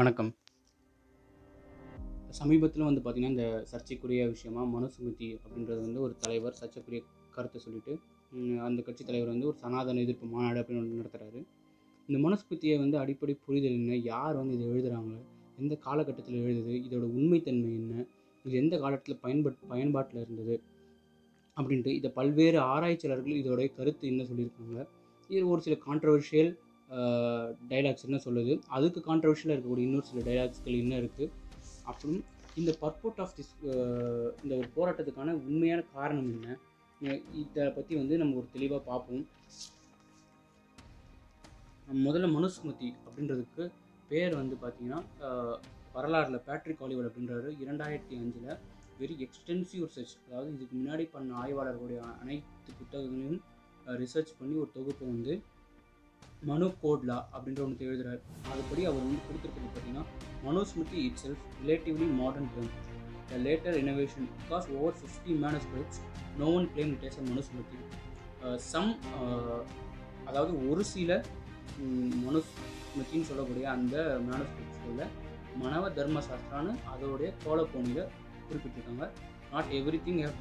வணக்கம். சமீபத்தில் வந்து பார்த்திங்கன்னா இந்த சர்ச்சைக்குரிய விஷயமாக மனுஸ்மிருதி அப்படின்றது வந்து ஒரு தலைவர் சர்ச்சைக்குரிய கருத்தை சொல்லிவிட்டு அந்த கட்சி தலைவர் வந்து ஒரு சனாதன எதிர்ப்பு மாநாடு அப்படின்னு ஒன்று நடத்துகிறாரு. இந்த மனுஸ்மிருதியை வந்து அடிப்படை புரிதல் என்ன, யார் வந்து இதை எழுதுகிறாங்க, எந்த காலகட்டத்தில் எழுதுது, இதோட உண்மைத்தன்மை என்ன, இது எந்த காலத்தில் பயன்பாட்டில் இருந்தது அப்படின்ட்டு இதை பல்வேறு ஆராய்ச்சியாளர்கள் இதோடைய கருத்து என்ன சொல்லியிருக்காங்க. இது ஒரு சில கான்ட்ரவர்ஷியல் டைலாக்ஸ் என்ன சொல்லுது, அதுக்கு கான்ட்ரவர்ஷியலாக இருக்கக்கூடிய இன்னொரு சில டைலாக்ஸ்கள் என்ன இருக்குது. அப்புறம் இந்த பர்போர்ட் ஆஃப் திஸ் இந்த ஒரு போராட்டத்துக்கான உண்மையான காரணம் என்ன, இதை பற்றி வந்து நம்ம ஒரு தெளிவாக பார்ப்போம். முதல்ல மனுஸ்மிருதி அப்படின்றதுக்கு பேர் வந்து பார்த்திங்கன்னா வரலாறில் பேட்ரிக் ஆலிவல் அப்படின்றவர் 2005 வெரி எக்ஸ்டென்சிவ் ரிசர்ச், அதாவது இதுக்கு முன்னாடி பண்ண ஆய்வாளர்களுடைய அனைத்து புத்தகங்களையும் ரிசர்ச் பண்ணி ஒரு தொகுப்பு வந்து மனு கோட் லா அப்படின்ற ஒன்று எழுதுகிறார். அதுபடி அவர் வந்து கொடுத்துருக்கிறது பார்த்திங்கன்னா Manusmriti it self relatively modern term the later innovation because over 50 manuscripts no one claim it is Manusmriti. Some அதாவது ஒரு சில மனுஸ்மிருதின்னு சொல்லக்கூடிய அந்த மேனுஸ்கிரிப்ட்ஸில் மனவ தர்ம சாஸ்திரான்னு அதோடைய கோலப்போனியில் குறிப்பிட்டிருக்காங்க. Not every thing have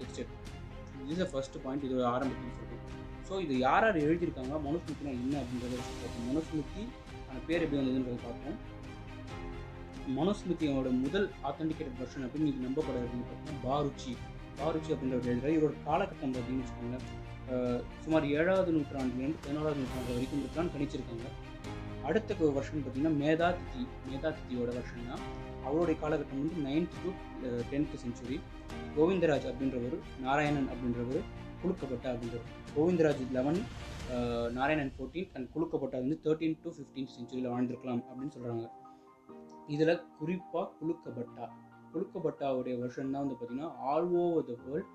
texted. இது ஃபஸ்ட்டு பாயிண்ட், இதோட ஆரம்பத்தின்னு சொல்லுவோம். ஸோ இது யார் யார் எழுதியிருக்காங்க, மனுஸ்மிருதினா என்ன அப்படின்றத பார்ப்போம். மனுஸ்மிருதி அந்த பேர் எப்படி வந்ததுன்றது பார்ப்போம். மனுஸ்மிருதியோட முதல் ஆத்தென்டிகேட்டட் வெர்ஷன் அப்படின்னு இது நம்பப்படுறதுன்னு பார்த்தீங்கன்னா பாருச்சி அப்படின்றவர் எழுதுகிறார். இவரோட காலகட்டம் பார்த்தீங்கன்னு வச்சுக்கோங்களேன், சுமார் 7வது நூற்றாண்டுலேருந்து 14வது நூற்றாண்டு வரைக்கும் இருக்கான்னு கணிச்சிருக்காங்க. அடுத்த வருஷன் பார்த்திங்கன்னா மேதாதித்தியோட வருஷன் தான். அவருடைய காலகட்டம் வந்து 9th to 10th century. Govindaraj அப்படின்றவர், நாராயணன் அப்படின்றவர், குழுக்கப்பட்டா அப்படின்றவர். கோவிந்தராஜ் 11, நாராயணன் 14 அண்ட் குழுக்கப்பட்டா வந்து 13th to 15th century வாழ்ந்திருக்கலாம் அப்படின்னு சொல்கிறாங்க. இதில் குறிப்பாக குழுக்கப்பட்டாவுடைய வெர்ஷன் தான் வந்து பார்த்திங்கன்னா all over the world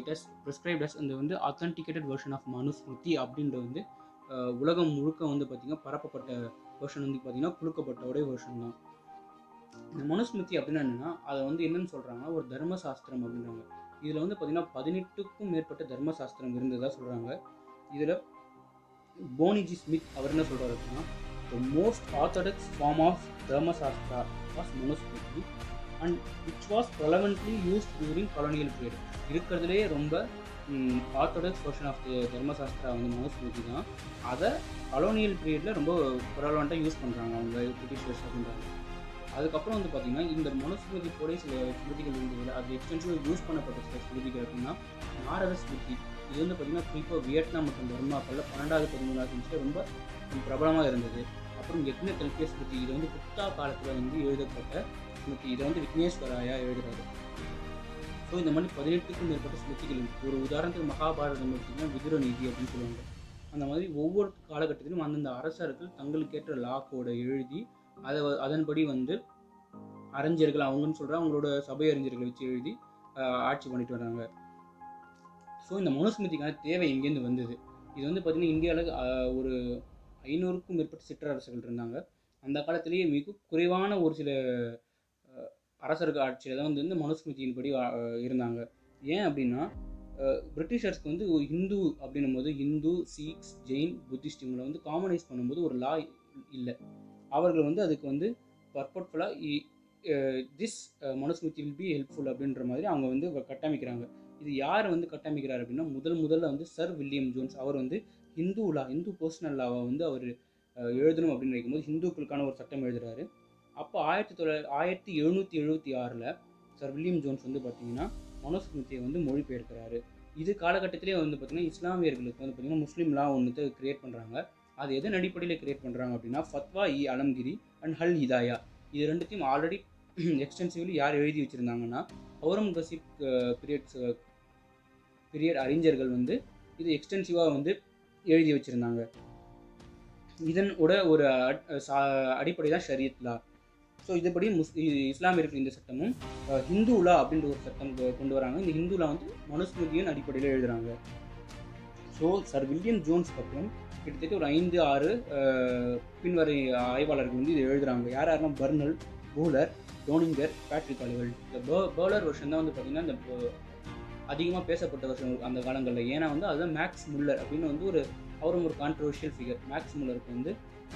it has prescribed as அந்த வந்து ஆத்தென்டிகேட்டட் வெர்ஷன் ஆஃப் மனுஸ்மிருதி அப்படின்ற வந்து உலகம் முழுக்க வந்து பார்த்திங்கன்னா பரப்பப்பட்ட வெர்ஷன் வந்து பார்த்திங்கன்னா குழுக்கப்பட்டாவுடைய வெர்ஷன் தான். இந்த மனுஸ்மிருதி அப்படின்னா என்னென்னா அதை வந்து என்னென்னு சொல்கிறாங்கன்னா ஒரு தர்மசாஸ்திரம் அப்படின்றாங்க. இதில் வந்து பார்த்திங்கன்னா 18க்கும் மேற்பட்ட தர்மசாஸ்திரம் இருந்ததாக சொல்கிறாங்க. இதில் போனிஜி ஸ்மித் அவர் என்ன சொல்கிறார் அப்படின்னா the most orthodox form of Dharmashastra was Manusmriti and which was relevantly use during colonial period. இருக்கிறதுலே ரொம்ப ஆர்த்தடாக்ஸ் வெர்ஷன் ஆஃப் தர்மசாஸ்திரா வந்து மனுஸ்மிருதி தான். அதை கலோனியல் பீரியடில் ரொம்ப ரெலவென்ட்டாக யூஸ் பண்ணுறாங்க அவங்க பிரிட்டிஷர்ஸ் அப்படின்றாங்க. அதுக்கப்புறம் வந்து பார்த்திங்கன்னா இந்த மனுஸ்மிருதி கூட சில ஸ்மிருதிகள் இருந்ததில்லை, அது எக்ஸ்டென்சிவாக யூஸ் பண்ணப்பட்ட சில ஸ்மிருதிகள் அப்படின்னா நாரத ஸ்மிருதி. இது வந்து பார்த்திங்கன்னா குறிப்பாக வியட்நாம் மற்றும் பர்மாக்களில் 12வது 13வது ரொம்ப பிரபலமாக இருந்தது. அப்புறம் யக்ஞதல்பிய ஸ்மிருதி, இது வந்து குப்தா காலத்தில் வந்து எழுதப்பட்ட ஸ்மிருதி. இதை வந்து விக்னேஸ்வராயா எழுதுகிறாரு. ஸோ இந்த மாதிரி 18க்கும் மேற்பட்ட ஸ்மிருதிகள். ஒரு உதாரணத்துக்கு மகாபாரதம் பார்த்திங்கன்னா விதுரநீதி அப்படின்னு சொல்லுவாங்க. அந்த மாதிரி ஒவ்வொரு காலகட்டத்திலும் அந்தந்த அரசர்கள் தங்களுக்கேற்ற லா கோடை எழுதி அதன்படி வந்து அறிஞர்கள் அவங்கன்னு சொல்கிற அவங்களோட சபை அறிஞர்களை வச்சு எழுதி ஆட்சி பண்ணிட்டு வராங்க. ஸோ இந்த மனுஸ்மிருதிக்கான தேவை எங்கேருந்து வந்தது, இது வந்து பார்த்திங்கன்னா இந்தியாவில் ஒரு 500க்கும் மேற்பட்ட சிற்றரசுகள் இருந்தாங்க. அந்த காலத்திலேயே மிக குறைவான ஒரு சில அரசர்கள் ஆட்சியில் தான் வந்து இந்த மனுஸ்மிருதியின்படி இருந்தாங்க. ஏன் அப்படின்னா பிரிட்டிஷர்ஸ்க்கு வந்து ஹிந்து அப்படின்னும் போது ஹிந்து, சீக்ஸ், ஜெயின், புத்திஸ்ட் இவங்களை வந்து காமனைஸ் பண்ணும்போது ஒரு லா இல்லை. அவர்கள் வந்து அதுக்கு வந்து பர்பட்ஃபுல்லாக this Manusmriti will be helpful அப்படின்ற மாதிரி அவங்க வந்து கட்டமைக்கிறாங்க. இது யார் வந்து கட்டமைக்கிறார் அப்படின்னா முதல்ல வந்து சர் வில்லியம் ஜோன்ஸ். அவர் வந்து ஹிந்து பர்சனல் லாவை வந்து அவர் எழுதணும் அப்படின்னு நினைக்கும் போது ஹிந்துக்களுக்கான ஒரு சட்டம் எழுதுகிறாரு. அப்போ 1776 சர் வில்லியம் ஜோன்ஸ் வந்து பார்த்திங்கன்னா மனுஸ்மிருதியை வந்து மொழிபெயர்க்கிறாரு. இது காலகட்டத்திலே வந்து பார்த்திங்கன்னா இஸ்லாமியர்களுக்கு வந்து பார்த்திங்கன்னா முஸ்லீம் லா ஒன்று கிரியேட் பண்ணுறாங்க. அது எதன் அடிப்படையில் கிரியேட் பண்ணுறாங்க அப்படின்னா ஃபத்வா இ அலம்கிரி அண்ட் ஹல் ஹிதாயா. இது ரெண்டுத்தையும் ஆல்ரெடி எக்ஸ்டென்சிவ்லி யார் எழுதி வச்சுருந்தாங்கன்னா அவுரங்கசீப் பீரியட் அறிஞர்கள் வந்து இது எக்ஸ்டென்சிவாக வந்து எழுதி வச்சுருந்தாங்க. இதனோட ஒரு அடிப்படை தான் ஷரியத் லா. ஸோ இதுபடி இஸ்லாமியர்கள் இந்த சட்டமும் ஹிந்து லா அப்படின்ற ஒரு சட்டம் கொண்டு வராங்க. இந்த ஹிந்து லா வந்து மனுஸ்மிருதியின் அடிப்படையில் எழுதுகிறாங்க. ஸோ சர் வில்லியம் ஜோன்ஸ்க்கு அப்புறம் கிட்டத்தட்ட ஒரு 5-6 பின்வரை ஆய்வாளர்கள் வந்து இதை எழுதுகிறாங்க. யார் யாருன்னா பர்னல், பூலர், டோனிங்கர், பேட்ரிக் ஆலிவல். இந்த பர்லர் வெர்ஷன் தான் வந்து பார்த்திங்கன்னா இந்த அதிகமாக பேசப்பட்ட வெர்ஷன் அந்த காலங்களில். ஏன்னா வந்து அதுதான் மேக்ஸ் முல்லர் அப்படின்னு வந்து ஒரு அவரும் ஒரு கான்ட்ரவர்ஷியல் ஃபிகர். மேக்ஸ் முல்லருக்கு வந்து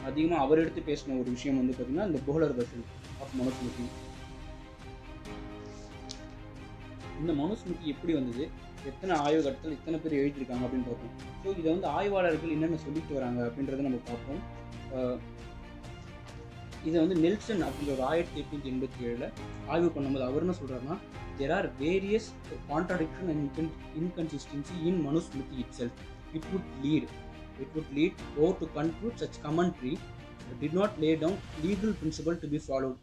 அதிகமாக அவர் எடுத்து பேசின ஒரு விஷயம் வந்து பார்த்தீங்கன்னா இந்த புகழர் வெர்ஷன் ஆஃப் மனுஸ்மிருதி. இந்த மனுஸ்மிருதி எப்படி வந்தது, எத்தனை ஆய்வகத்தில் இத்தனை பேர் எழுதியிருக்காங்க அப்படின்னு பார்ப்போம். ஸோ இதை வந்து ஆய்வாளர்கள் என்னென்ன சொல்லிட்டு வராங்க அப்படின்றத நம்ம பார்ப்போம். இதை வந்து நெல்சன் அப்படின்ற ஒரு 1887 ஆய்வு பண்ணும்போது அவர் என்ன சொல்கிறாருன்னா, there are various contradictions and inconsistency in Manusmriti itself. It would lead or to conclude such commentary did not lay down legal principle to be followed,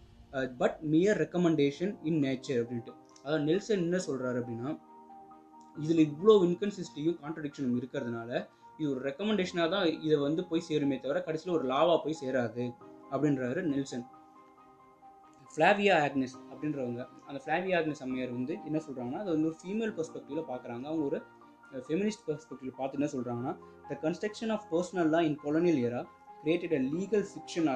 but mere recommendation in nature அப்படின்ட்டு. அதாவது Nelson என்ன சொல்கிறாரு அப்படின்னா, இதில் இவ்வளோ இன்கன்சிஸ்டியும் கான்ட்ரடிக்ஷனும் இருக்கிறதுனால இது ஒரு ரெக்கமெண்டேஷனாக தான் இதை வந்து போய் சேருமே தவிர கடைசியில் ஒரு லாவாக போய் சேராது அப்படின்றாரு நெல்சன். ஃப்ளாவியா ஆக்னஸ் அப்படின்றவங்க, அந்த ஃப்ளாவியா ஆக்னஸ் அம்மையார் வந்து என்ன சொல்கிறாங்கன்னா, அது வந்து ஒரு ஃபீமேல் பெர்ஸ்பெக்டிவில் பார்க்குறாங்க. அவங்க ஒரு ஃபெமினிஸ்ட் பெர்ஸ்பெக்டிவில் பார்த்து என்ன சொல்கிறாங்கன்னா, the construction of personal law in colonial era created a legal fiction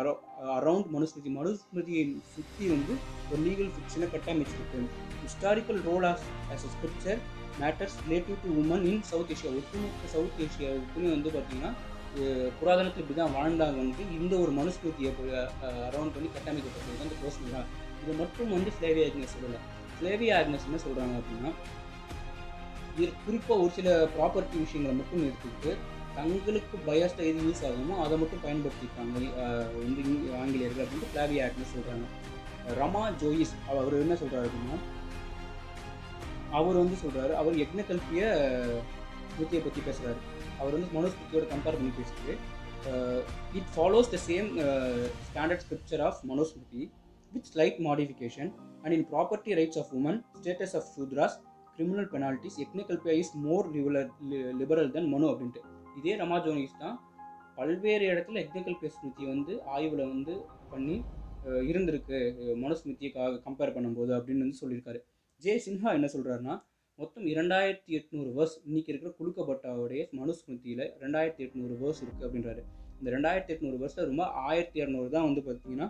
around Manusmriti. மனுஸ்மிருதியை சுற்றி வந்து ஒரு லீகல் ஃபிக்ஷனை கட்டமைச்சிருக்கு. Historical role of as a scripture matters relative to woman in south Asia. ஒட்டுமொத்த சவுத் ஏஷியாவுக்குன்னு வந்து பார்த்திங்கன்னா புராதனத்தில் இப்படி தான் வாழ்ந்தாங்கன்ட்டு இந்த ஒரு மனுஸ்மிருதியை அரவுண்ட் பண்ணி கட்டமைக்கப்பட்டது அந்த பர்சனலாக. இது மட்டும் வந்து ஃப்ளாவியா ஆக்னஸ் சொல்லலை. ஃப்ளாவியா ஆக்னஸ் என்ன சொல்கிறாங்க அப்படின்னா, இது குறிப்பாக ஒரு சில ப்ராப்பர்ட்டி விஷயங்களை மட்டும் எடுத்துக்கிட்டு தங்களுக்கு பயாஸ்டாக எது யூஸ் ஆகுமோ அதை மட்டும் பயன்படுத்தியிருக்காங்க வந்து ஆங்கிலேயர்கள் அப்படின்ட்டு ஃப்ளாவியா ஆக்னஸ் சொல்கிறாங்க. ரமா ஜோயிஸ் அவர் என்ன சொல்கிறார் அப்படின்னா, அவர் வந்து சொல்கிறாரு, அவர் யக்ஞகல்பிய ஸ்மிருதியை பற்றி பேசுகிறாரு. அவர் வந்து மனுஸ்மிருதியோட கம்பேர் பண்ணி பேசிட்டு, it follows the same standard scripture of Manusmriti with slight modification and in property rights of woman, status of Shudras, criminal penalties, யக்ஞகல்பியா is more liberal than Manu அப்படின்ட்டு. இதே ரமாஜோனிஸ் தான் பல்வேறு இடத்துல யக்ஞகல்பிய ஸ்மிருதி வந்து ஆய்வில் வந்து பண்ணி இருந்திருக்கு மனுஸ்மிருதியை கம்பேர் பண்ணும்போது அப்படின்னு வந்து சொல்லியிருக்காரு. ஜே சின்ஹா என்ன சொல்கிறாருன்னா, மொத்தம் 2800 வேர்ஸ் இன்றைக்கி இருக்கிற குலுக்கப்பட்டாவுடைய மனுஸ்மிருதியில் 2800 வேர்ஸ் இருக்குது அப்படின்றாரு. இந்த 2800 வேர்ஸில் ரொம்ப 1600 தான் வந்து பார்த்திங்கன்னா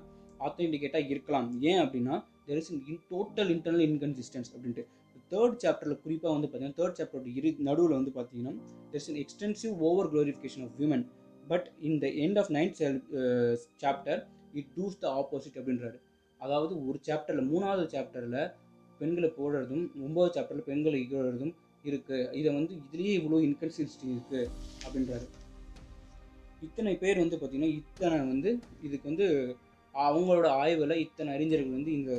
ஆத்தென்டிகேட்டாக இருக்கலாம். ஏன் அப்படின்னா, there is total internal inconsistency அப்படின்ட்டு. தேர்ட் சாப்டரில் குறிப்பாக வந்து பார்த்திங்கன்னா தேர்ட் சாப்டரோட நடுவில் வந்து பார்த்திங்கன்னா there is extensive over glorification of women, but in the end of 9th chapter it does the opposite அப்படின்றாரு. அதாவது ஒரு சாப்டரில், மூணாவது சாப்டரில் பெண்களை போடுறதும் 9th சாப்டரில் பெண்களை இகழறதும் இருக்குது. இதை வந்து இதுலேயே இவ்வளோ இன்கன்சிஸ்டன்சி இருக்குது அப்படின்றாரு. இத்தனை பேர் வந்து பார்த்திங்கன்னா இத்தனை வந்து இதுக்கு வந்து அவங்களோட ஆய்வில் இத்தனை அறிஞர்கள் வந்து இந்த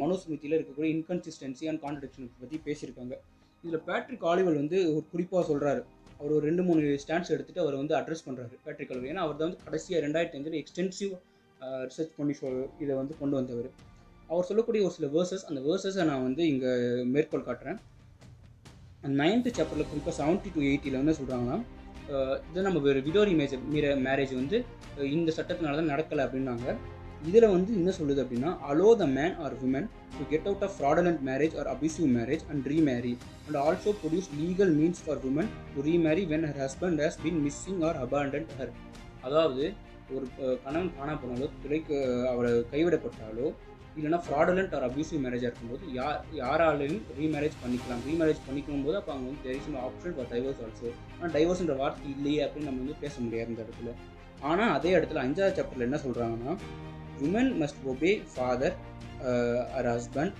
மனுஸ்மிருதியில் இருக்கக்கூடிய இன்கன்சிஸ்டன்சி அண்ட் கான்ட்ரடிக்ஷன் பற்றி பேசியிருக்காங்க. இதில் பேட்ரிக் ஆலிவல் வந்து ஒரு குறிப்பாக சொல்கிறாரு. அவர் ஒரு 2-3 ஸ்டாண்ட்ஸ் எடுத்துகிட்டு அவர் வந்து அட்ரஸ் பண்ணுறாரு பேட்ரிக் ஆலிவல். ஏன்னா அவர் தான் வந்து கடைசியாக 2005 எக்ஸ்டென்சிவ் ரிசர்ச் பண்ணி இதை வந்து கொண்டு வந்தவர். அவர் சொல்லக்கூடிய ஒரு சில வேர்சஸ், அந்த வேர்சஸை நான் வந்து இங்கே மேற்கோள் காட்டுறேன். 9th சாப்டரில் குறிப்பாக 70 to 80 என்ன சொல்கிறாங்கன்னா, இதை நம்ம வேறு விடோரி மேரேஜ் வந்து இந்த சட்டத்தினால தான் நடக்கலை அப்படின்னாங்க. இதில் வந்து என்ன சொல்லுது அப்படின்னா, allow the man or women to get out of fraudulent marriage or abusive marriage and remarry and also produce legal means for women to remarry when her husband has been missing or abandoned her. அதாவது ஒரு கணவன் காணப்போனாலோ துறைக்கு அவளை கைவிடப்பட்டாலோ இல்லைனா fraudulent R abusive மேரேஜாக இருக்கும்போது யாராலையும் remarriage பண்ணிக்கலாம். Remarriage பண்ணிக்கும் போது அப்போ அவங்க வந்து there is no option for divorce also. ஆனால் டைவர்ஸ்ன்ற வார்த்தை இல்லையே அப்படின்னு நம்ம வந்து பேச முடியாது இந்த இடத்துல. ஆனால் அதே இடத்துல 5th சாப்டரில் என்ன சொல்கிறாங்கன்னா, women must obey father her husband,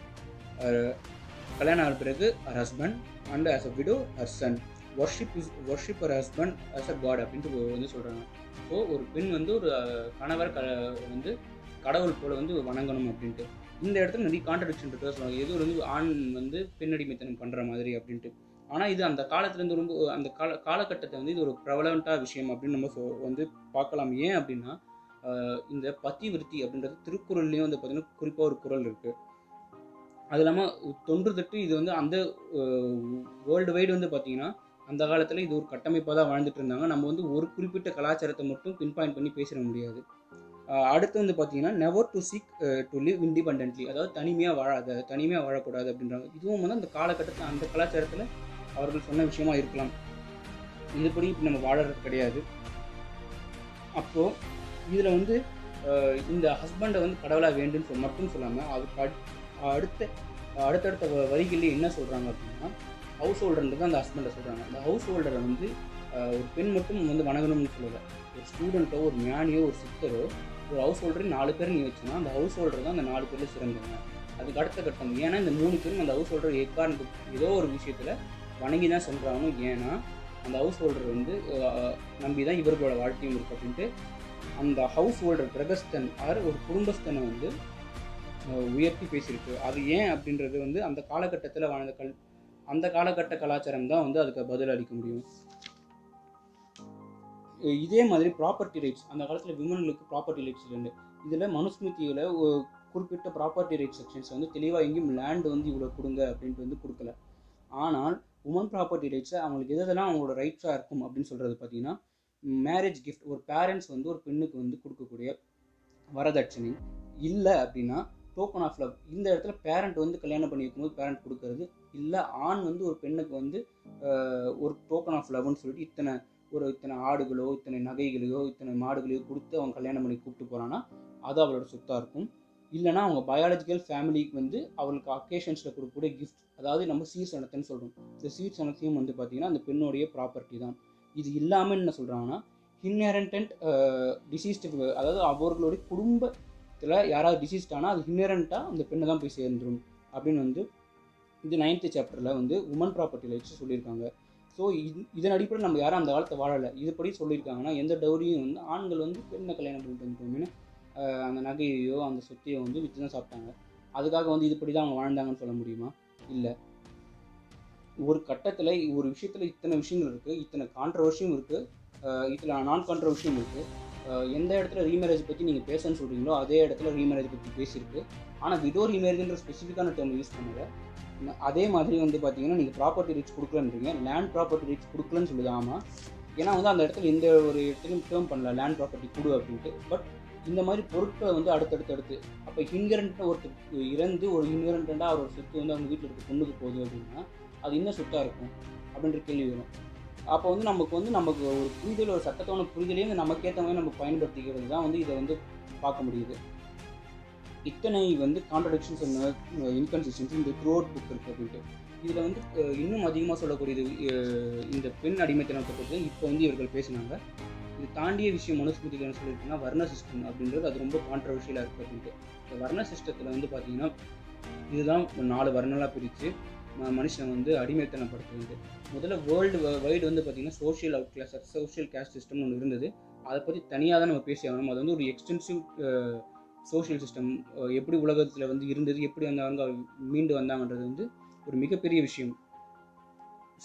கல்யாணம் ஆகிற பிறகு her husband and as a widow her son, worship her husband as a god அப்படின்ட்டு வந்து சொல்கிறாங்க. ஸோ ஒரு பெண் வந்து ஒரு கணவர் வந்து கடவுள் போல வந்து வணங்கணும் அப்படின்ட்டு. இந்த இடத்துல நிறைய கான்ட்ரடிக்ஷன் இருக்கிறத சொல்லுவாங்க. எது வந்து ஆண் வந்து பெண்ணடிமைத்தனம் பண்ணுற மாதிரி அப்படின்ட்டு. ஆனால் இது அந்த காலத்துலேருந்து ரொம்ப அந்த காலகட்டத்தை வந்து இது ஒரு பிரபலண்டான விஷயம் அப்படின்னு நம்ம வந்து பார்க்கலாம். ஏன் அப்படின்னா, இந்த பதிவிருத்தி அப்படின்றது திருக்குறள்லேயும் வந்து பார்த்திங்கன்னா குறிப்பாக ஒரு குறள் இருக்குது. அது இல்லாமல் 98 இது வந்து அந்த வேர்ல்டு வைடு வந்து பார்த்திங்கன்னா அந்த காலத்தில் இது ஒரு கட்டமைப்பாக தான் வாழ்ந்துட்டு இருந்தாங்க. நம்ம வந்து ஒரு குறிப்பிட்ட கலாச்சாரத்தை மட்டும் பின்பாயிண்ட் பண்ணி பேசிட முடியாது. அடுத்து வந்து பார்த்திங்கன்னா never to seek to live independently, அதாவது தனிமையாக வாழக்கூடாது அப்படின்றாங்க. இதுவும் வந்து அந்த காலகட்டத்தில் அந்த கலாச்சாரத்தில் அவர்கள் சொன்ன விஷயமா இருக்கலாம். இதுபடி இப்போ நம்ம வாழறது கிடையாது. அப்போது இதில் வந்து இந்த ஹஸ்பண்டை வந்து கடவுளாக வேண்டும்னு மட்டும் சொல்லாமல் அதுக்கு அடுத்தடுத்த வரிகளில் என்ன சொல்கிறாங்க அப்படின்னா, ஹவுஸ் ஹோல்டர்ன்றது அந்த ஹஸ்பண்டை சொல்கிறாங்க. அந்த ஹவுஸ் ஹோல்டரை வந்து ஒரு பெண் மட்டும் வந்து வணங்கணும்னு சொல்லலை. ஒரு ஸ்டூடெண்ட்டோ ஒரு ஞானியோ ஒரு சித்தரோ ஒரு ஹவுஸ் ஹோல்டர் 4 பேர் நீ வச்சுன்னா அந்த ஹவுஸ் ஹோல்டர் தான் அந்த 4 பேரில் சிறந்தவங்க. அதுக்கு அடுத்த கட்டம் ஏன்னா இந்த 3 பேரும் அந்த ஹவுஸ் ஹோல்டர் எக்காரணத்துக்கு ஏதோ ஒரு விஷயத்தில் வணங்கி தான் சொல்கிறாங்க. ஏன்னா அந்த ஹவுஸ் ஹோல்டர் வந்து நம்பி தான் இவர்களோட வாழ்க்கையும் இருக்குது அப்படின்ட்டு அந்த ஹவுஸ் ஹோல்டர் கிரகஸ்தன் அவர் ஒரு குடும்பஸ்தனை வந்து உயர்த்தி பேசியிருக்கு. அது ஏன் அப்படின்றது வந்து அந்த காலகட்டத்தில் வாழ்ந்த அந்த காலகட்ட கலாச்சாரம் தான் வந்து அதுக்கு பதில் அளிக்க முடியும். இதே மாதிரி ப்ராப்பர்ட்டி ரைட்ஸ் அந்த காலத்தில் விமன்களுக்கு ப்ராப்பர்ட்டி ரைட்ஸ் இல்லைன்னு இதில் மனுஸ்மிருதியில் குறிப்பிட்ட ப்ராப்பர்ட்டி ரைட்ஸ் செக்ஷன்ஸ் வந்து தெளிவாக எங்கேயும் லேண்டு வந்து இவ்வளோ கொடுங்க அப்படின்ட்டு வந்து கொடுக்கல. ஆனால் உமன் ப்ராப்பர்ட்டி ரைட்ஸை அவங்களுக்கு எதெல்லாம் அவங்களோட ரைட்ஸாக இருக்கும் அப்படின்னு சொல்கிறது பார்த்திங்கன்னா மேரேஜ் கிஃப்ட் ஒரு பேரண்ட்ஸ் வந்து ஒரு பெண்ணுக்கு வந்து கொடுக்கக்கூடிய வரதட்சணை இல்லை அப்படின்னா டோக்கன் ஆஃப் லவ் இந்த இடத்துல பேரண்ட் வந்து கல்யாணம் பண்ணி வைக்கும்போது பேரண்ட் கொடுக்கறது இல்லை. ஆண் வந்து ஒரு பெண்ணுக்கு வந்து ஒரு டோக்கன் ஆஃப் லவ்னு சொல்லிட்டு இத்தனை ஆடுகளோ இத்தனை நகைகளையோ இத்தனை மாடுகளையோ கொடுத்து அவங்க கல்யாணம் பண்ணி கூப்பிட்டு போகிறான்னா அது அவளோட சொத்தாக இருக்கும். இல்லைனா அவங்க பயாலஜிக்கல் ஃபேமிலிக்கு வந்து அவளுக்கு அக்கேஷன்ஸில் கொடுக்கக்கூடிய கிஃப்ட் அதாவது நம்ம சீர்சனத்தைன்னு சொல்கிறோம். இந்த சீர்சனத்தையும் வந்து பார்த்திங்கன்னா அந்த பெண்ணுடைய ப்ராப்பர்ட்டி தான். இது இல்லாமல் என்ன சொல்கிறாங்கன்னா இன்ஹெரிட்டன்ட் டிசீஸ்டு அதாவது அவர்களுடைய குடும்பத்தில் யாராவது டிசீஸ்டானால் அது இன்ஹெரிட்டாக அந்த பெண்ணை தான் போய் சேர்ந்துடும் அப்படின்னு வந்து இது 9th சாப்டரில் வந்து உமன் ப்ராப்பர்ட்டி ரைட்ஸ் சொல்லியிருக்காங்க. ஸோ இதன் அடிப்படையில் நம்ம யாரும் அந்த காலத்தை வாழலை. இதுபடி சொல்லியிருக்காங்கன்னா எந்த டவுரியும் வந்து ஆண்கள் வந்து பெண்ணை கல்யாணம் பண்ணிட்டு வந்துட்டோம்னு அந்த நகையையோ அந்த சொத்தையோ வந்து விற்று தான் சாப்பிட்டாங்க. அதுக்காக வந்து இதுபடி தான் அவங்க வாழ்ந்தாங்கன்னு சொல்ல முடியுமா? இல்லை. ஒரு கட்டத்தில் ஒரு விஷயத்தில் இத்தனை விஷயங்கள் இருக்குது, இத்தனை கான்ட்ரவர்ஷியும் இருக்குது, இதில் நான் கான்ட்ரவர்ஷியும் இருக்குது. எந்த இடத்துல ரீமேரேஜ் பற்றி நீங்கள் பேசணும்னு சொல்கிறீங்களோ அதே இடத்துல ரீமேரேஜ் பற்றி பேசியிருக்கு. ஆனால் விடோ ரீமேரேஜ்ன்ற ஸ்பெசிஃபிக்கான டேர்ம் யூஸ் பண்ணலை. அதே மாதிரி வந்து பார்த்தீங்கன்னா நீங்கள் ப்ராப்பர்ட்டி ரைட்ஸ் கொடுக்கலன்றீங்க, லேண்ட் ப்ராப்பர்ட்டி ரைட்ஸ் கொடுக்கலன்னு சொல்லுது. ஆமாம், ஏன்னா வந்து அந்த இடத்துல எந்த ஒரு இடத்துலையும் டேர்ம் பண்ணல லேண்ட் ப்ராப்பர்ட்டி கொடு அப்படின்ட்டு. பட் இந்த மாதிரி பொருட்களை வந்து அடுத்தடுத்தடுத்து அப்போ இன்ஹெரிட்டன்ட்டாக ஒருத்தர் இறந்து ஒரு இன்ஹெரிட்டன்ட்டாக அவரோட சொத்து வந்து அவங்க வீட்டில் இருக்க கொண்டுக்கு போகுது அப்படின்னா அது இன்னும் சொத்தாக இருக்கும் அப்படின்ற கேள்வி வரும். அப்போ வந்து நமக்கு ஒரு புரிதல் ஒரு சட்டத்தோட புரிதலையும் வந்து நமக்கேற்ற மாதிரி நம்ம பயன்படுத்திக்கிறது தான் வந்து இதை வந்து பார்க்க முடியுது. இத்தனை வந்து கான்ட்ரடிக்ஷன்ஸ் இன்கன்சிஸ்டன்சி இந்த த்ரோட் புக் இருக்குது அப்படின்ட்டு. இதில் வந்து இன்னும் அதிகமாக சொல்லக்கூடியது இந்த பெண் அடிமைத்தனத்தை பற்றி இப்போ வந்து இவர்கள் பேசினாங்க. இது தாண்டிய விஷயம் மனுஸ்மிருதியில் என்ன சொல்லியிருக்குன்னா வர்ண சிஸ்டம் அப்படின்றது அது ரொம்ப கான்ட்ரவர்ஷியலாக இருக்குது அப்படின்ட்டு. இந்த வர்ண சிஸ்டத்தில் வந்து பார்த்திங்கன்னா இதுதான் 4 வர்ணங்களாக பிரித்து மனுஷன் வந்து அடிமைத்தனப்படுத்துறது. முதல்ல வேர்ல்டு வைடு வந்து பார்த்திங்கன்னா social out class social caste சிஸ்டம்னு ஒன்று இருந்தது. அதை பற்றி தனியாக தான் நம்ம பேசி ஆகணும். அது வந்து ஒரு எக்ஸ்டென்சிவ் சோஷியல் சிஸ்டம் எப்படி உலகத்தில் வந்து இருந்தது, எப்படி வந்தாங்க மீண்டு வந்தாங்கன்றது வந்து ஒரு மிகப்பெரிய விஷயம்.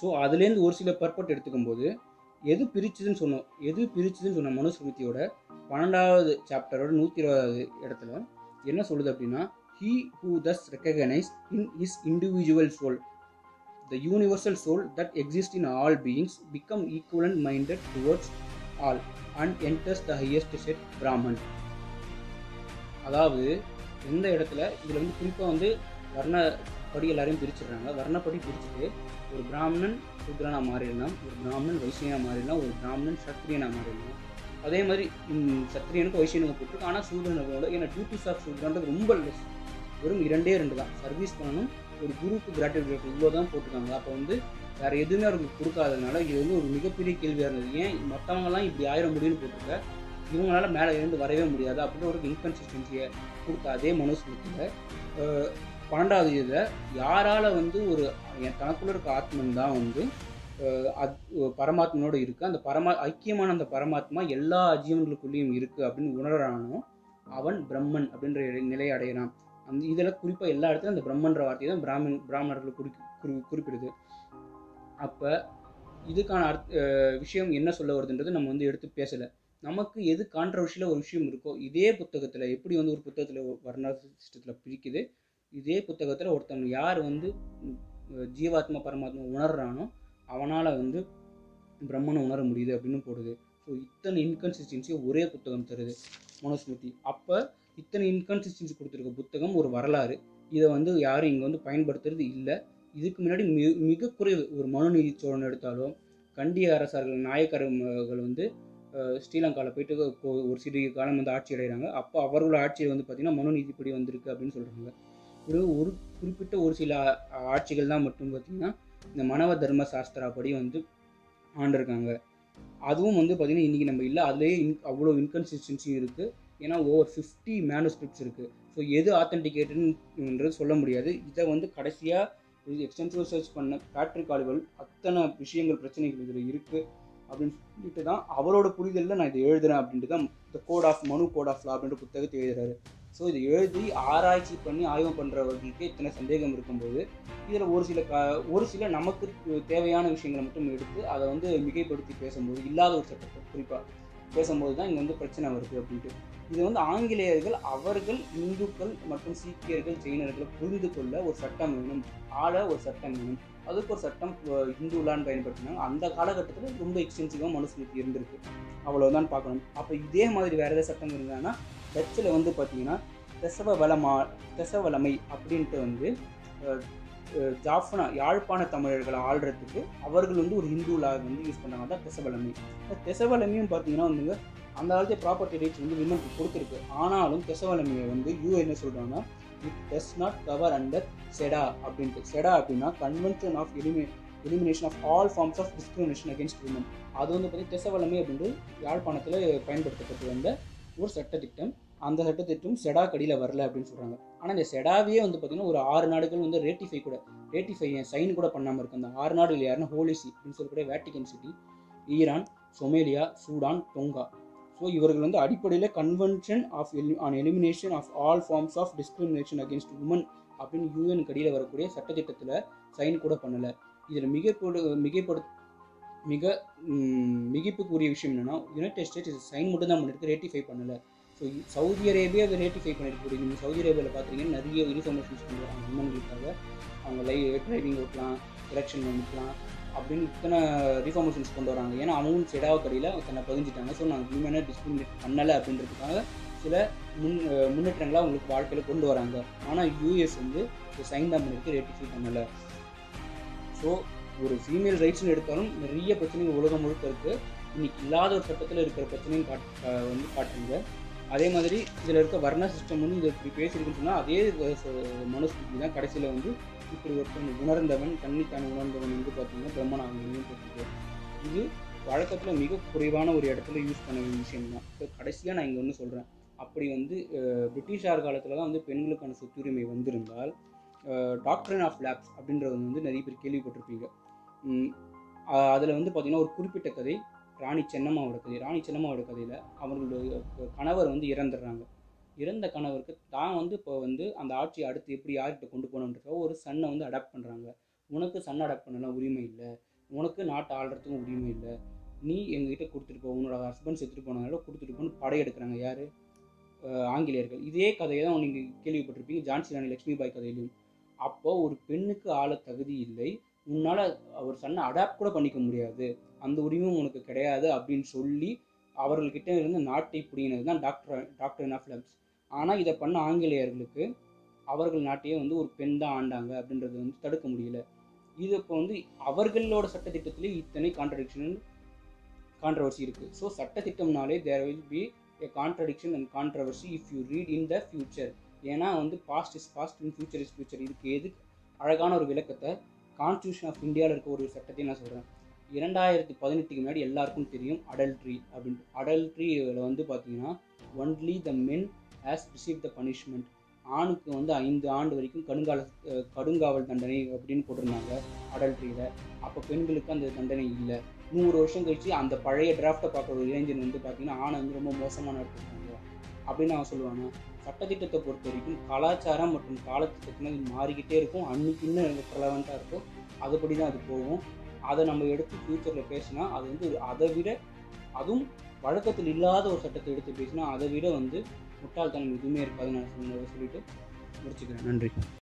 ஸோ அதுலேருந்து ஒரு சில பர்பட் எடுத்துக்கும்போது எது பிரிச்சுதுன்னு சொன்ன மனுஸ்மிருதியோட 12வது சாப்டரோட 120வது இடத்துல என்ன சொல்லுது அப்படின்னா he who thus recognized in his individual soul the universal soul that exists in all beings become equivalent minded towards all and enters the highest state brahman. அதாவது எந்த இடத்துல இதில் வந்து குறிப்பாக வந்து வர்ணப்படி எல்லாரையும் பிரிச்சுடுறாங்க. வர்ணப்படி பிரிச்சுட்டு ஒரு பிராமணன் சூத்ரனாக மாறிடலாம், ஒரு பிராமணன் வைசியனாக மாறிடலாம், ஒரு பிராமணன் சத்திரியனாக மாறிடலாம். அதே மாதிரி சத்திரியனுக்கு வைசியனுக்கு போட்டுருக்கு. ஆனால் சூத்ரனோட ஏன்னா டியூட்டிஸ் ஆஃப் சூத்ரன்றது ரொம்ப லெஸ், வெறும் 2 தான் சர்வீஸ் பண்ணணும். ஒரு குரூப்பு கிராட்டிஃபிகேட் இவ்வளோ தான் போட்டிருக்காங்க. அப்போ வந்து வேறு எதுவுமே அவருக்கு கொடுக்காததுனால இது வந்து ஒரு மிகப்பெரிய கேள்வியாக இருந்தது. ஏன் மற்றவங்கலாம் இப்படி ஆயிட முடியும்னு போட்டிருக்க, இவங்களால மேலே இருந்து வரவே முடியாது அப்படின்னு ஒரு இன்கன்சிஸ்டன்சியை கொடுத்த அதே மனுஸ்மிருதியில் 12வது இதில் யாரால் வந்து ஒரு தனக்குள்ள இருக்க ஆத்மன் தான் வந்து பரமாத்மனோடு இருக்குது, அந்த ஐக்கியமான அந்த பரமாத்மா எல்லா ஜீவன்களுக்குள்ளேயும் இருக்குது அப்படின்னு உணர்றானோ அவன் பிரம்மன் அப்படின்ற நிலையை அடையிறான். அந்த இதில் குறிப்பாக எல்லா இடத்துலையும் அந்த பிரம்மன்ற வார்த்தையை தான் பிராமணர்களை குறிப்பிடுது. அப்போ இதுக்கான விஷயம் என்ன சொல்ல வருதுன்றது நம்ம வந்து எடுத்து பேசலை. நமக்கு எது கான்ட்ரவர்ஷியலாக ஒரு விஷயம் இருக்கோ இதே புத்தகத்தில் எப்படி வந்து ஒரு புத்தகத்தில் வர்ண சிஸ்டத்தில் பிரிக்குது, இதே புத்தகத்தில் ஒருத்தன் யார் வந்து ஜீவாத்மா பரமாத்மா உணர்றானோ அவனால் வந்து பிரம்மனை உணர முடியுது அப்படின்னு போடுது. ஸோ இத்தனை இன்கன்சிஸ்டன்சியை ஒரே புத்தகம் தருது மனுஸ்மிருதி. அப்போ இத்தனை இன்கன்சிஸ்டன்சி கொடுத்துருக்க புத்தகம் ஒரு வரலாறு. இதை வந்து யாரும் இங்கே வந்து பயன்படுத்துறது இல்லை. இதுக்கு முன்னாடி மிக குறைவு ஒரு மனுநீதி சோழன் எடுத்தாலோ கண்டிய அரசர்கள் நாயக்கர்கள் வந்து ஸ்ரீலங்காவில் போயிட்டு ஒரு சிறிய காலம் வந்து ஆட்சி அடைகிறாங்க. அப்போ அவர்களோட ஆட்சியில் வந்து பார்த்திங்கன்னா மனுநீதிப்படி வந்திருக்கு அப்படின்னு சொல்கிறாங்க. ஒரு குறிப்பிட்ட ஒரு சில ஆட்சிகள் தான் மட்டும் பார்த்திங்கன்னா இந்த மனவ தர்ம சாஸ்திராப்படி வந்து ஆண்டிருக்காங்க. அதுவும் வந்து பார்த்திங்கன்னா இன்றைக்கி நம்ம இல்லை, அதுலேயே அவ்வளோ இன்கன்சிஸ்டன்சியும் இருக்குது. ஏன்னா ஓவர் 50 மேனுஸ்கிரிப்ட்ஸ் இருக்குது. ஸோ எது ஆத்தென்டிகேட்டுன்றது சொல்ல முடியாது. இதை வந்து கடைசியாக எக்ஸ்டென்சிவ் சர்ச் பண்ண பேட்ரிக் ஆலிவெல் அத்தனை விஷயங்கள் பிரச்சனைகள் இதில் இருக்குது அப்படின்னு சொல்லிட்டு தான் அவரோட புரிதலில் நான் இதை எழுதுகிறேன் அப்படின்ட்டு தான் the code of Manu code of law அப்படின்ற புத்தகத்தை எழுதுகிறாரு. ஸோ இதை எழுதி ஆராய்ச்சி பண்ணி ஆய்வு பண்ணுறவர்களுக்கு இத்தனை சந்தேகம் இருக்கும்போது இதில் ஒரு சில நமக்கு தேவையான விஷயங்களை மட்டும் எடுத்து அதை வந்து மிகைப்படுத்தி பேசும்போது இல்லாத ஒரு சட்டத்தை குறிப்பாக பேசும்போது தான் இங்கே வந்து பிரச்சனை வருது அப்படின்ட்டு. இது வந்து ஆங்கிலேயர்கள் அவர்கள் இந்துக்கள் மற்றும் சீக்கியர்கள் ஜெயினர்களை புரிந்து கொள்ள ஒரு சட்டம் வேணும், ஆள ஒரு சட்டம் வேணும், அதுக்கு ஒரு சட்டம் இந்துலான்னு பயன்படுத்தினாங்க. அந்த காலகட்டத்தில் ரொம்ப எக்ஸ்டென்சிவாக மனுஸ்மிருதி இருந்திருக்கு, அவ்வளோதான் பார்க்கணும். அப்போ இதே மாதிரி வேறு ஏதாவது சட்டம் இருந்தாங்கன்னா டச்சில் வந்து பார்த்திங்கன்னா தெசவலமை அப்படின்ட்டு வந்து ஜாஃபனா யாழ்ப்பாண தமிழர்களை ஆள்றதுக்கு அவர்கள் வந்து ஒரு இந்துலா வந்து யூஸ் பண்ணாங்க, தான் தெசவலமை. தெசவலமையும் பார்த்திங்கன்னா வந்துங்க அந்த காலத்தை ப்ராப்பர்ட்டி ரைட்ஸ் வந்து விமனுக்கு கொடுத்துருக்கு. ஆனாலும் தெசவலமையை வந்து யூ என்ன சொல்கிறாங்கன்னா it does not cover under CEDAW அப்படின்ட்டு. செடா அப்படின்னா convention of elimination of all forms of discrimination against women. அது வந்து பார்த்திங்கன்னா தெசவலமை அப்படின்ட்டு யாழ்ப்பாணத்தில் பயன்படுத்தப்பட்டு வந்த ஒரு சட்டத்திட்டம். அந்த சட்டத்திட்டம் செடா கடியில் வரல அப்படின்னு சொல்கிறாங்க. ஆனால் இந்த செடாவையே வந்து பார்த்திங்கன்னா ஒரு 6 நாடுகள் வந்து ரேட்டிஃபை சைன் கூட பண்ணாமல் இருக்குது. அந்த 6 நாடுகள் யாருன்னா ஹோலிசி அப்படின்னு சொல்லக்கூடிய Vatican City, Iran, Somalia, Sudan, Tonga. So இவர்கள் வந்து அடிப்படையில் convention of elimination of all forms of discrimination against woman அப்படின்னு யூஎன் கடியில் வரக்கூடிய சட்டத்திட்டத்தில் சைன் கூட பண்ணலை. இதில் மிகைப்புக்குரிய விஷயம் என்னென்னா யுனைடெட் ஸ்டேட்ஸ் இது சைன் மட்டும் தான் பண்ணியிருக்கு, ரேட்டிஃபை பண்ணலை. ஸோ சவுதி அரேபியா அதை ரேட்டிஃபை பண்ணியிருக்கக்கூடிய நீங்கள் சவுதி அரேபியாவில் பார்த்திங்கன்னா நிறைய இன்ஃபர்மேஷன்ஸ் பண்ணுவாங்க உமன்களுக்காக. அவங்க டிரைவிங் ஓட்டலாம், எலெக்ஷன் பண்ணிக்கலாம் அப்படின்னு இத்தனை ரீஃபார்மேஷன்ஸ் கொண்டு வராங்க. ஏன்னா அவங்களும் செடாவக்கடியில் தன்னை பதிஞ்சிட்டாங்க. ஸோ நாங்கள் விமனை டிஸ்கிரிமினேட் பண்ணலை அப்படின்றதுக்காக சில முன்னேற்றங்களாக அவங்களுக்கு வாழ்க்கையில் கொண்டு வராங்க. ஆனால் யூஎஸ் வந்து சைன் தான் பண்ணியிருக்கு, ரேட்டிஃபை பண்ணலை. ஸோ ஒரு ஃபீமேல் ரைட்ஸ்ன்னு எடுத்தாலும் நிறைய பிரச்சனைகள் உலகம் முழுக்க இருக்குது. இன்றைக்கி இல்லாத ஒரு சட்டத்தில் இருக்கிற பிரச்சனையும் வந்து காட்டுங்க. அதே மாதிரி இதில் இருக்க வர்ண சிஸ்டம் வந்து இதை இப்படி பேசியிருக்குன்னு சொன்னால் அதே மனுஸ்மிருதி தான் கடைசியில் வந்து இப்படி ஒருத்தன் உணர்ந்தவன் தன்னைத்தான உணர்ந்தவன் வந்து பார்த்திங்கன்னா பிரம்மன் ஆகணும்னு போட்டுருக்கு. இது வழக்கத்தில் மிக குறைவான ஒரு இடத்துல யூஸ் பண்ண வேண்டிய விஷயம்தான். இப்போ கடைசியாக நான் இங்கே ஒன்று சொல்கிறேன், அப்படி வந்து பிரிட்டிஷார் காலத்தில் தான் வந்து பெண்களுக்கான சொத்துரிமை வந்திருந்தால் டாக்டரின் ஆஃப் லேப்ஸ் அப்படின்றது வந்து நிறைய பேர் கேள்விப்பட்டிருப்பீங்க. அதில் வந்து பார்த்திங்கன்னா ஒரு குறிப்பிட்ட கதை ராணி சென்னம்மாவோட கதையில் அவர்களுடைய கணவர் வந்து இறந்துடுறாங்க. இறந்த கணவருக்கு தான் வந்து இப்போ வந்து அந்த ஆட்சியை அடுத்து எப்படி யார்கிட்ட கொண்டு போகணுன்றக்காக ஒரு சன்னை வந்து அடாப்ட் பண்ணுறாங்க. உனக்கு சன்னை அடாப்ட் பண்ணலாம் உரிமை இல்லை, உனக்கு நாட்டை ஆள்றதுக்கும் உரிமை இல்லை, நீ எங்ககிட்ட கொடுத்துட்டு போ, உன்னோட ஹஸ்பண்ட்ஸ் எடுத்துகிட்டு போனதால கொடுத்துட்டு போன்னு படையெடுக்கிறாங்க யார்? ஆங்கிலேயர்கள். இதே கதையை தான் நீங்கள் கேள்விப்பட்டிருப்பீங்க ஜான்சி ராணி லட்சுமிபாய் கதையிலையும். அப்போது ஒரு பெண்ணுக்கு ஆள தகுதி இல்லை, உன்னால் ஒரு சன்னை அடாப்ட் கூட பண்ணிக்க முடியாது, அந்த உரிமையும் உனக்கு கிடையாது அப்படின்னு சொல்லி அவர்கள்கிட்ட இருந்து நாட்டை பிடிங்கினது தான் டாக்டரின் ஆஃப் லேப்ஸ். ஆனால் இதை பண்ண ஆங்கிலேயர்களுக்கு அவர்கள் நாட்டையே வந்து ஒரு பெண் தான் ஆண்டாங்க அப்படின்றது வந்து தடுக்க முடியல. இது இப்போ வந்து அவர்களோட சட்டத்திட்டத்திலே இத்தனை கான்ட்ரவர்சி இருக்குது. ஸோ சட்டத்திட்டம்னாலே there will be a contradiction and controversy if you read in the future. ஏன்னா வந்து past is past and future is future. இதுக்கு எது அழகான ஒரு விளக்கத்தை கான்ஸ்டியூஷன் ஆஃப் இந்தியாவில் இருக்க ஒரு சட்டத்தை நான் சொல்கிறேன். 2018 முன்னாடி எல்லாருக்கும் தெரியும் அடல்ட்ரி அப்படின்ட்டு. அடல்ட்ரியில் வந்து பார்த்திங்கன்னா only the men has receive the punishment. ஆணுக்கு வந்து 5 ஆண்டு வரைக்கும் கடுங்காவல் தண்டனை அப்படின்னு போட்டிருந்தாங்க அடல்ட்ரியில். அப்போ பெண்களுக்கு அந்த தண்டனை இல்லை. 100 வருஷம் கழிச்சு அந்த பழைய டிராஃப்டை பார்க்குற ஒரு இளைஞன் வந்து பார்த்திங்கன்னா ஆணை வந்து ரொம்ப மோசமான எடுத்துருக்காங்க அப்படின்னு நான் சொல்லுவாங்க. சட்டத்திட்டத்தை பொறுத்த வரைக்கும் கலாச்சாரம் மற்றும் காலத்திட்டத்தினால் இது மாறிக்கிட்டே இருக்கும், அன்றைக்கின்னு ரெலவெண்ட்டாக இருக்கும், அதுபடி தான் அது போகும். அதை நம்ம எடுத்து ஃப்யூச்சரில் பேசினா அது வந்து அதை விட, அதுவும் வழக்கத்தில் இல்லாத ஒரு சட்டத்தை எடுத்து பேசினா அதை விட வந்து முட்டாள்தனம் எதுவுமே இருக்காதுன்னு நான் சொல்லிட்டு முடிச்சுக்கிறேன். நன்றி.